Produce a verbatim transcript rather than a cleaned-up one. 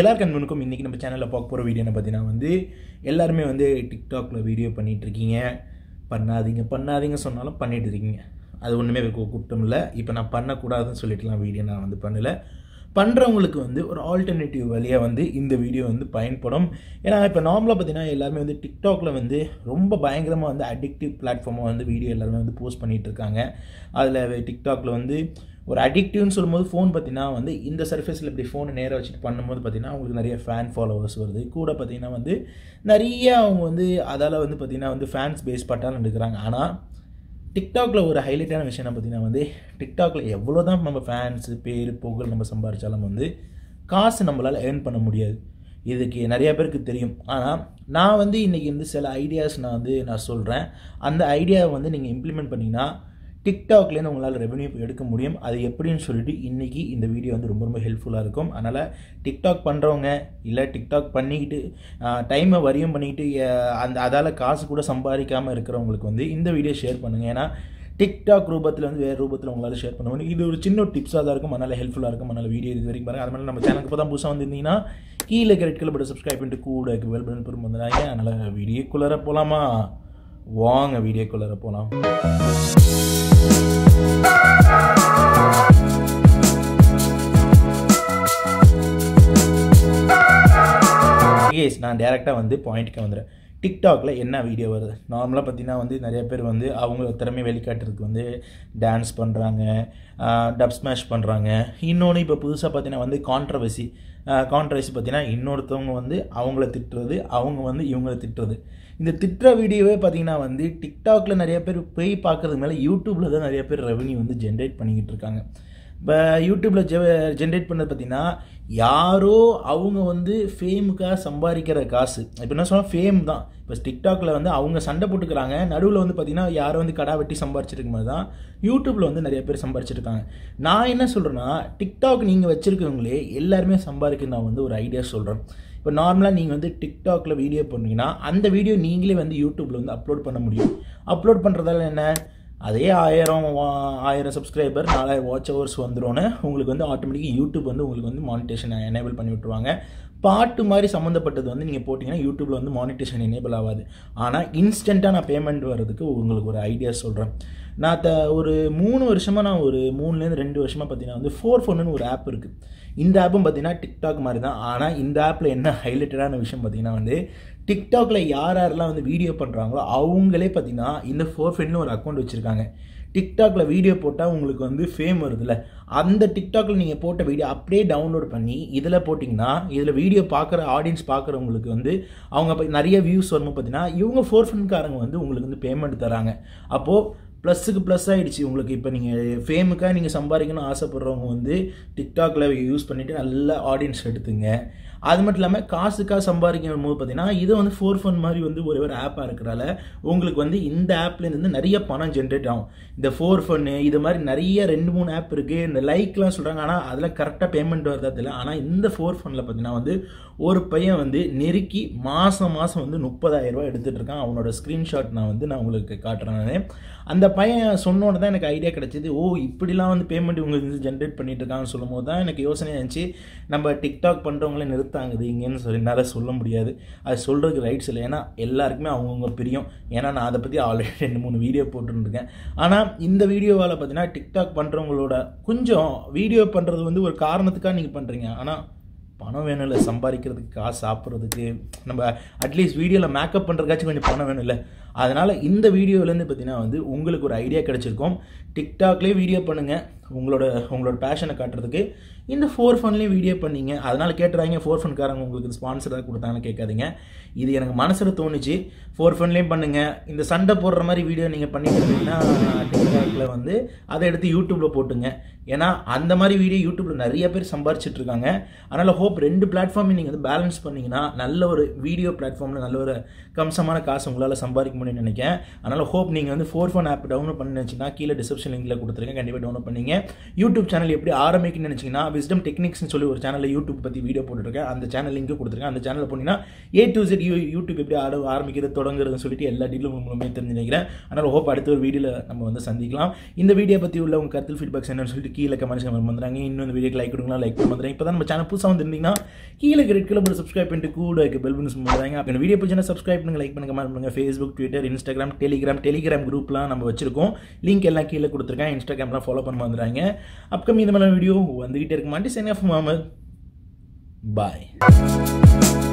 எல்லாருக்கும் அன்புக்கும் இன்னைக்கு நம்ம சேனல்ல பார்க்க போற வீடியோ என்ன பார்த்தீங்கன்னா வந்து எல்லாரும் வந்து TikTokல வீடியோ பண்ணிட்டு இருக்கீங்க பண்ணாதீங்க பண்ணாதீங்க சொன்னாலும் பண்ணிட்டு இருக்கீங்க அது ஒண்ணுமே குற்றம் இல்ல இப்போ நான் பண்ண கூடாதுன்னு சொல்லிட்டலாம் வீடியோ நான் வந்து பண்ணல பண்றவங்களுக்கு வந்து ஒரு ஆல்டர்னேட்டிவ் வழியா வந்து இந்த வீடியோ வந்து பயன்படும் ஏனா இப்போ நார்மலா பார்த்தீங்கன்னா எல்லாரும் வந்து TikTokல வந்து ரொம்ப பயங்கரமா வந்து அடிக்டிவ் பிளாட்ஃபார்மா வந்து வீடியோ எல்லாரும் வந்து போஸ்ட் பண்ணிட்டு இருக்காங்க அதுல TikTokல வந்து ஒரு அடிக்டிவ்னு சொல்லும்போது ஃபோன் பத்தினா வந்து இந்த சர்ஃபேஸ்ல இப்படி ஃபோனை நேரா வச்சிட்டு பண்ணும்போது பத்தினா உங்களுக்கு நிறைய ஃபேன் ஃபாலோவர்ஸ் வருது கூட பத்தினா வந்து நிறைய அவங்க வந்து அதால வந்து பத்தினா வந்து ஃபேன்ஸ் பேஸ் பட்டால நடக்குறாங்க ஆனா TikTokல ஒரு ஹைலைட்டான விஷயம் என்ன பத்தினா வந்து TikTokல எவ்வளவு தான் நம்ம ஃபேன்ஸ் பேர் புகழ் நம்ம சம்பாரிச்சாலும் வந்து காசு நம்மளால earn பண்ண முடியாது இதுக்கு நிறைய பேருக்கு தெரியும் ஆனா நான் வந்து இன்னைக்கு இந்த சில ஐடியாஸ் நான் வந்து நான் சொல்றேன் அந்த ஐடியாவை வந்து நீங்க இம்ப்ளிமென்ட் பண்ணீனா TikTok ல நம்மளால ரெவென்யூ எடுக்க முடியும் அது எப்படின்னு சொல்லிட்டு இன்னைக்கு இந்த வீடியோ வந்து ரொம்ப ரொம்ப ஹெல்ப்ஃபுல்லா இருக்கும் அதனால TikTok பண்றவங்க இல்ல TikTok பண்ணிட்டு டைமை வரியம் பண்ணிட்டு அந்த அதால காசு கூட சம்பாதிக்காம இருக்குறவங்களுக்கு வந்து இந்த வீடியோ ஷேர் பண்ணுங்க ஏனா TikTok ரூபத்துல வந்து வேற ரூபத்துல உங்களால ஷேர் பண்ணுங்க இது ஒரு சின்ன டிப்ஸா தான் இருக்கும் அதனால ஹெல்ப்ஃபுல்லா இருக்கும் அதனால வீடியோ இது வரைக்கும் பாருங்க அதனால நம்ம சேனலுக்கு போதா புதுசா வந்திருந்தீங்கன்னா கீழ ரெட் கலர் பட்டன் Subscribe பண்ணிட்டு கூட பெல் பட்டன் ப்ரெஸ் பண்ணுங்க அதனால வீடியோக்குள்ள போலாமா வாங்க வீடியோக்குள்ள போலாம் Yes, நான் டைரக்டா வந்து பாயிண்ட்க்கு வந்தறேன் TikTokல என்ன வீடியோ வருது நார்மலா பாத்தீனா வந்து நிறைய பேர் வந்து அவங்க திறமை வெளிக்காட்டிறதுக்கு வந்து டான்ஸ் பண்றாங்க டப் ஸ்மாஷ் பண்றாங்க இன்னொரு இப்ப புதுசா பாத்தீனா வந்து கான்ட்ரோவர்சி கான்ட்ரோவர்சி பாத்தீனா இன்னொருத்தவங்க வந்து அவங்கள திட்றது அவங்க வந்து இவங்கள திட்றது இந்த திட்ற வீடியோவே பாத்தீனா வந்து TikTokல நிறைய பேர் போய் பார்க்கிறதுக்கு மேல YouTubeல தான் நிறைய பேர் ரெவென்யூ வந்து ஜெனரேட் பண்ணிட்டு இருக்காங்க ப YouTubeல ஜெனரேட் பண்ணது பாத்தீனா யாரோ அவங்க வந்து ஃபேமுக்கா சம்பாதிக்கிற காசு இப்போ என்ன சொன்னா ஃபேம் தான் இப்போ TikTokல வந்து அவங்க சண்டை போட்டுக்கறாங்க நடுவுல வந்து பாத்தீனா யாரோ வந்து கடா வெட்டி சம்பாதிச்சிருக்கும் மாதிரி தான் YouTubeல வந்து நிறைய பேர் சம்பாதிச்சிருக்காங்க நான் என்ன சொல்றேன்னா TikTok நீங்க வச்சிருக்கவங்களே எல்லாரும் சம்பாதிக்கணும் நான் வந்து ஒரு ஐடியா சொல்றேன் இப்போ நார்மலா நீங்க வந்து TikTokல வீடியோ பண்ணீங்கன்னா அந்த வீடியோ நீங்களே வந்து YouTubeல வந்து அப்லோட் பண்ண முடியும் அப்லோட் பண்றதால என்ன அதே one thousand one thousand subscriber four thousand watch hours வந்துறோனே உங்களுக்கு வந்து ஆட்டோமேட்டிக்கா YouTube வந்து உங்களுக்கு வந்து மானிடைசேஷன் எனேபிள் பண்ணி விட்டுருவாங்க பார்ட் மாதிரி சம்பந்தப்பட்டது வந்து நீங்க போடிங்கன்னா YouTubeல வந்து மானிடைசேஷன் எனேபிள் ஆகாது ஆனா இன்ஸ்டன்ட்டா நான் பேமெண்ட் வரதுக்கு உங்களுக்கு ஒரு ஐடியா சொல்றேன் நான் ஒரு மூணு வருஷமா நான் ஒரு மூணுல இருந்து ரெண்டு வருஷமா பாத்தீனா வந்து four fun னு ஒரு ஆப் இருக்கு இந்த ஆப்பும் பாத்தீனா TikTok மாதிரி தான் ஆனா இந்த ஆப்ல என்ன ஹைலைட்டடான விஷயம் பாத்தீனா வந்து TikTokல யார் யாரெல்லாம் வந்து வீடியோ பண்றாங்களோ அவங்களே பாத்தீனா இந்த four fun னு ஒரு அக்கவுண்ட் வச்சிருக்காங்க TikTokல வீடியோ போட்டா உங்களுக்கு வந்து ஃபேம் வருதுல அந்த TikTokல நீங்க போட்ட வீடியோ அப்படியே டவுன்லோட் பண்ணி இதல போடிங்கன்னா இதல வீடியோ பார்க்குற ஆடியன்ஸ் பார்க்குறவங்களுக்கு வந்து அவங்க நிறைய வியூஸ் வரணும் பாத்தீனா இவங்க four fun காரங்க வந்து உங்களுக்கு வந்து பேமெண்ட் தராங்க அப்போ ப்ளஸ்க்கு ப்ளஸ் ஆயிடுச்சு உங்களுக்கு இப்போ நீங்க ஃபேமுக்கா நீங்க சம்பாதிக்கணும் ஆசைப்படுறவங்க வந்து TikTokல யூஸ் பண்ணிட்டு நல்ல ஆடியன்ஸ் எடுத்துங்க அது மட்டும் இல்லாம காசுக்கா சம்பாதிக்கணும் போது பாத்தீனா இது வந்து four fun மாதிரி வந்து ஒரே ஒரு ஆப்பா இருக்கறால உங்களுக்கு வந்து இந்த ஆப்ல இருந்து நிறைய பணம் ஜெனரேட் ஆகும் இந்த four fun இது மாதிரி நிறைய ரெண்டு மூணு ஆப் இருக்கு இந்த லைக்லாம் சொல்றாங்க ஆனா அதுல கரெக்ட்டா பேமெண்ட் வரதா தெரியல ஆனா இந்த four funல பாத்தீனா வந்து ஒரு பையன் வந்து நெருக்கி மாசம் மாசம் வந்து முப்பதாயிரம் ரூபாய் எடுத்துட்டு இருக்கான் அவனோட ஸ்கிரீன்ஷாட் நான் வந்து நான் உங்களுக்கு காட்றேன் நான் அந்த பையன் சொன்னோட தான் எனக்கு ஐடியா கிடைச்சது ஓ இப்படிலாம் வந்து பேமெண்ட் உங்களுக்கு ஜெனரேட் பண்ணிட்டு இருக்கான்னு சொல்லும்போது தான் எனக்கு யோசனை வந்துச்சு நம்ம TikTok பண்றவங்களே நிறுத்தாங்குது இங்கன்னு சொல்லினால சொல்ல முடியாது அது சொல்றதுக்கு ரைட்ஸ் இல்ல ஏனா எல்லாருக்குமே அவங்கவங்க பிரியம் ஏனா நான் அத பத்தி ஆல்ரெடி ரெண்டு மூணு வீடியோ போட்டுட்டேன் ஆனா இந்த வீடியோவால பாத்தீனா TikTok பண்றவங்களோட கொஞ்சம் வீடியோ பண்றது வந்து ஒரு காரணத்துக்காக நீங்க பண்றீங்க ஆனா பணம் வேணும்ல சம்பாதிக்கிறதுக்கு காசு சாப்பிறதுக்கு நம்ம அட்லீஸ்ட் வீடியோல மேக்கப் பண்றதுக்காச்சும் கொஞ்சம் பணம் வேணும்ல அதனால இந்த வீடியோல இருந்து பாத்தீனா வந்து உங்களுக்கு ஒரு ஐடியா கிடைச்சிருக்கும் TikTokலயே வீடியோ பண்ணுங்க உங்களோட உங்களோட பாஷனை காட்டிறதுக்கு இந்த four funலயே வீடியோ பண்ணீங்க அதனால கேட்றாங்க four fun காரங்க உங்களுக்கு ஸ்பான்சர் தான் கொடுத்தாங்கன்னு கேட்காதீங்க இது எனக்கு மனசுல தோணுச்சு four funலயே பண்ணுங்க இந்த சண்டை போடுற மாதிரி வீடியோ நீங்க பண்ணிட்டீங்கன்னா TikTokல வந்து அதை எடுத்து YouTubeல போடுங்க ஏனா அந்த மாதிரி வீடியோ YouTubeல நிறைய பேர் சம்பாரிச்சிட்டு இருக்காங்க அதனால ஹோப் ரெண்டு பிளாட்ஃபார்மை நீங்க வந்து பேலன்ஸ் பண்ணீங்கன்னா நல்ல ஒரு வீடியோ பிளாட்ஃபார்ம்ல நல்ல ஒரு கம்சமான காசு உங்களால சம்பாதிக்க முடியும்னு நினைக்கிறேன் அதனால ஹோப் நீங்க வந்து four fun ஆப் டவுன்லோட் பண்ணி வச்சினா கீழ டிஸ்கிரிப்ஷன் லிங்க்ல கொடுத்திருக்கேன் கண்டிப்பா டவுன்லோட் பண்ணீங்க YouTube channel eppadi aarambikkinnu nenachina wisdom techniques nu solli or channel YouTube pathi video poturukken and channel link kuduturukken and channel ponina A to Z YouTube eppadi aarambikkiradhu thodangirudhu solli ella detailum ungalum therinju nenikiren and hope adutha or video la nama vandha sandikalam indha video pathi ulla unga karthil feedbacks enna solli keela comments la mandranga innum indha video like kudunga like mandranga ipo dhaan nama channel pusa vandirundinga keela red color button subscribe பண்ணிட்டு கூட bell button mandranga appo indha video pidichana subscribe பண்ணுங்க like பண்ணுங்க comment பண்ணுங்க Facebook Twitter Instagram Telegram Telegram group la nama vechirukom link ella keela kuduturukken Instagram la follow panna vandranga upcoming video vandikitte irukumandi sign off Mohammed bye